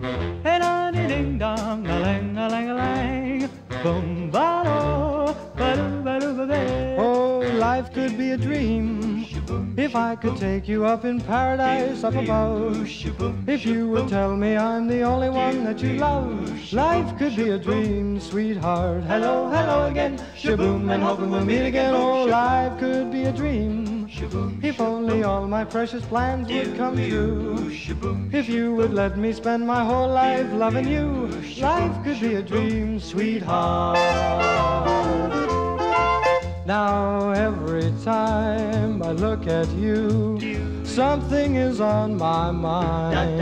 Hey, ding dong, a lang, boom, ba-do, ba-do, ba-do, ba-do. Oh, life could be a dream if I could take you up in paradise up above. If you would tell me I'm the only one that you love. Life could be a dream, sweetheart. Hello, hello again, shaboom, and hoping we'll meet again. Oh, life could be a dream. If only all my precious plans would come true. If you would let me spend my whole life loving you. Life could be a dream, sweetheart. Now every time I look at you, something is on my mind.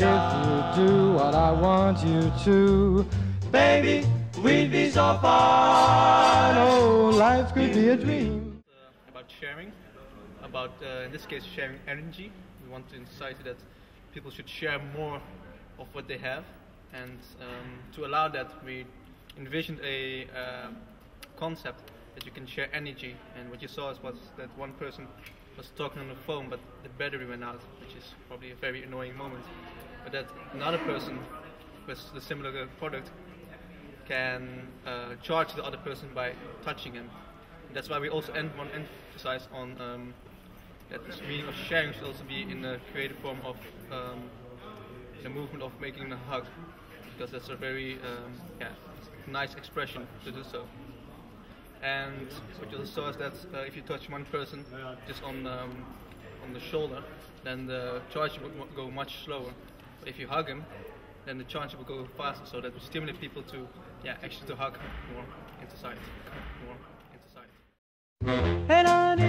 If you do what I want you to, baby, we'd be so fine. Oh, life could be a dream. Sharing, about in this case sharing energy. We want to incite that people should share more of what they have, and to allow that we envisioned a concept that you can share energy. And what you saw was that one person was talking on the phone but the battery went out, which is probably a very annoying moment, but that another person with the similar product can charge the other person by touching him. That's why we also want to emphasize on that this meaning of sharing should also be in a creative form of the movement of making a hug, because that's a very nice expression to do so. And what you also saw is that if you touch one person just on the shoulder, then the charge would go much slower. But if you hug him, then the charge will go faster, so that we stimulate people to actually to hug more and to sight more. Hey,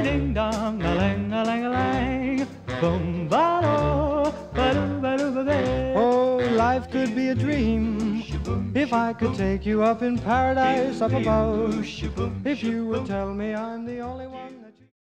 ding dong, a lang, boom, ba-do, ba-do, ba-do, ba-do. Oh, life could be a dream if I could take you up in paradise up above. If you would tell me I'm the only one that you...